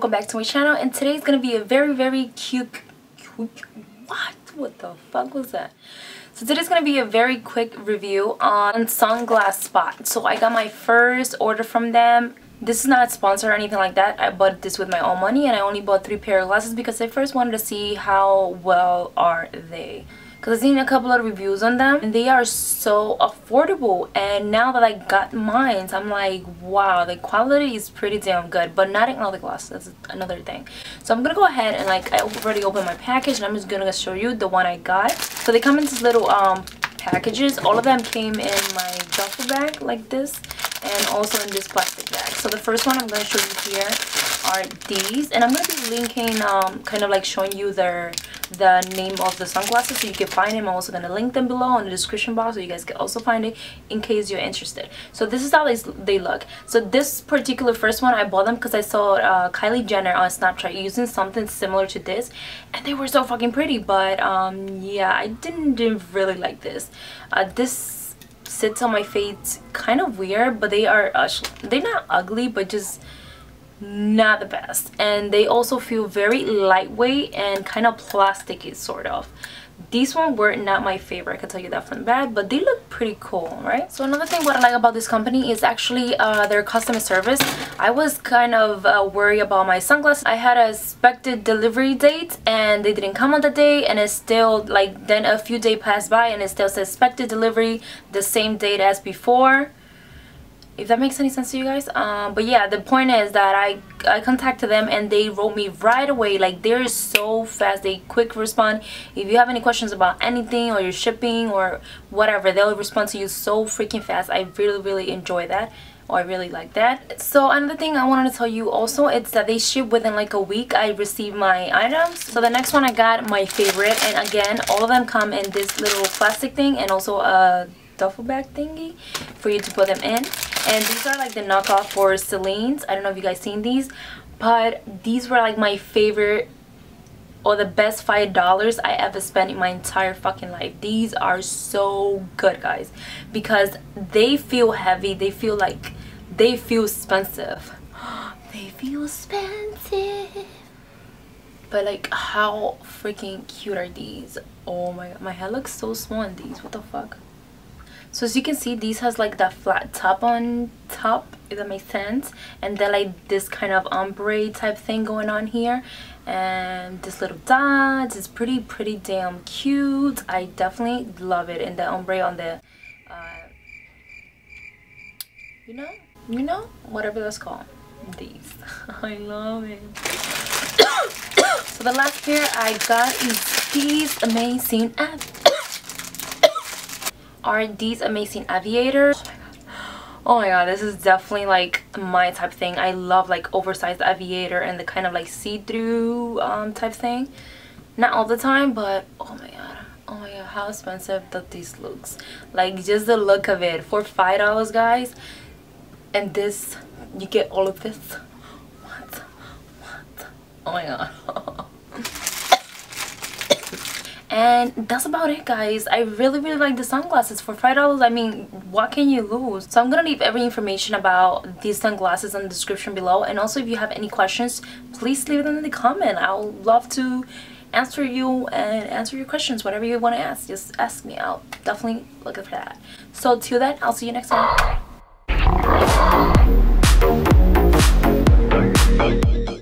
welcome back to my channel, and today's gonna be a very cute what the fuck was that? So today's gonna be a very quick review on Sunglass Spot. So I got my first order from them. This is not sponsored or anything like that. I bought this with my own money, and I only bought 3 pair of glasses because I first wanted to see how well are they. Because I've seen a couple of reviews on them, and they are so affordable. And now that I got mine, I'm like, wow, the quality is pretty damn good. But not in all the glasses, that's another thing. So I'm gonna go ahead and, like, I already opened my package, and I'm just gonna show you the one I got. So they come in these little packages. All of them came in my duffel bag like this, and also in this plastic bag. So the first one I'm gonna show you here are these, and I'm gonna be linking, kind of like showing you the name of the sunglasses so you can find them. I'm also gonna link them below in the description box so you guys can also find it in case you're interested. So this is how they look. So this particular first one, I bought them because I saw Kylie Jenner on Snapchat using something similar to this, and they were so fucking pretty. But yeah, I didn't really like this. This sits on my face kind of weird, but they are they're not ugly, but just not the best. And they also feel very lightweight and kind of plasticky, sort of. These ones were not my favorite, I can tell you that from the back, but they look pretty cool, right? So another thing what I like about this company is actually their customer service. I was kind of worried about my sunglasses. I had an expected delivery date, and they didn't come on the day, and it's still, like, then a few days passed by, and it still says expected delivery the same date as before. If that makes any sense to you guys. But yeah, the point is that I contacted them, and they wrote me right away. Like, they're so fast, they quick respond. If you have any questions about anything or your shipping or whatever, they'll respond to you so freaking fast. I really enjoy that. I really like that. So another thing I wanted to tell you also, it's that they ship within like a week. I received my items. So the next one I got, my favorite, and again, all of them come in this little plastic thing and also a duffel bag thingy for you to put them in. And these are like the knockoff for Celine's. I don't know if you guys seen these, but these were like my favorite, or the best $5 I ever spent in my entire fucking life. These are so good, guys, because they feel heavy. They feel like they feel expensive. They feel expensive. But like, how freaking cute are these? Oh my god, my hair looks so small in these. What the fuck? So as you can see, these has like that flat top on top, if that makes sense, and then like this kind of ombre type thing going on here, and this little dots. It's pretty damn cute. I definitely love it. And the ombre on the you know whatever that's called, these I love it. So the last pair I got is these amazing aviators. Oh my god, this is definitely like my type thing. I love like oversized aviator and the kind of like see-through type thing. Not all the time, but oh my god, how expensive that these looks. Like, just the look of it for $5, guys, and this, you get all of this. What? Oh my god. And that's about it, guys. I really like the sunglasses for $5. I mean, what can you lose? So I'm gonna leave every information about these sunglasses in the description below, and also if you have any questions, please leave them in the comment. I'll love to answer you and answer your questions, whatever you want to ask. Just ask me, I'll definitely look for that. So till then, I'll see you next time.